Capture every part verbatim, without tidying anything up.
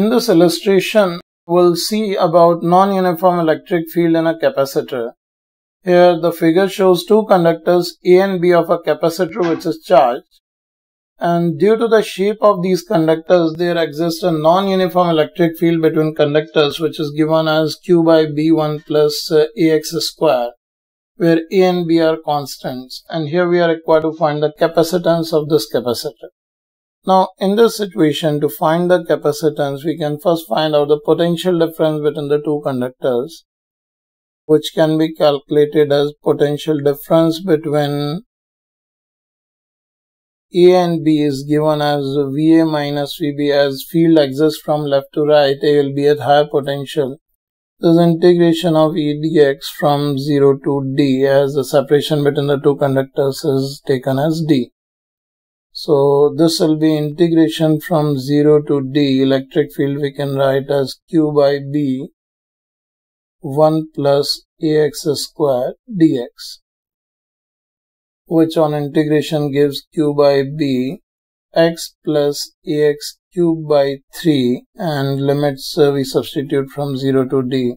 In this illustration, we'll see about non-uniform electric field in a capacitor. Here the figure shows two conductors A and B of a capacitor which is charged, and due to the shape of these conductors there exists a non-uniform electric field between conductors which is given as Q by B one plus A x square, where A and B are constants, and here we are required to find the capacitance of this capacitor. Now in this situation, to find the capacitance, we can first find out the potential difference between the two conductors, which can be calculated as potential difference between A and B is given as V A minus V B. As field exists from left to right, A will be at higher potential. This integration of E dx from zero to D, as the separation between the two conductors is taken as D. So this will be integration from zero to D. Electric field we can write as Q by B one plus A x square dx, which on integration gives Q by B x plus A x cubed by three, and limits uh, we substitute from zero to D.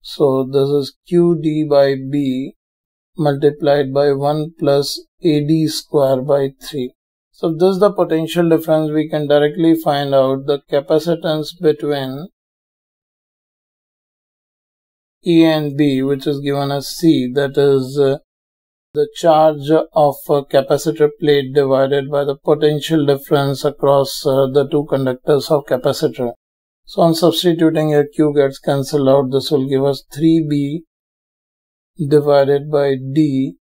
So this is Q D by B multiplied by one plus A D square by three. So this is the potential difference. We can directly find out the capacitance between A and B, which is given as C, that is uh, the charge of a capacitor plate divided by the potential difference across uh, the two conductors of capacitor. So on substituting here, Q gets cancelled out. This will give us three B divided by D,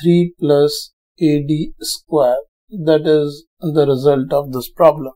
three plus A D square. That is the result of this problem.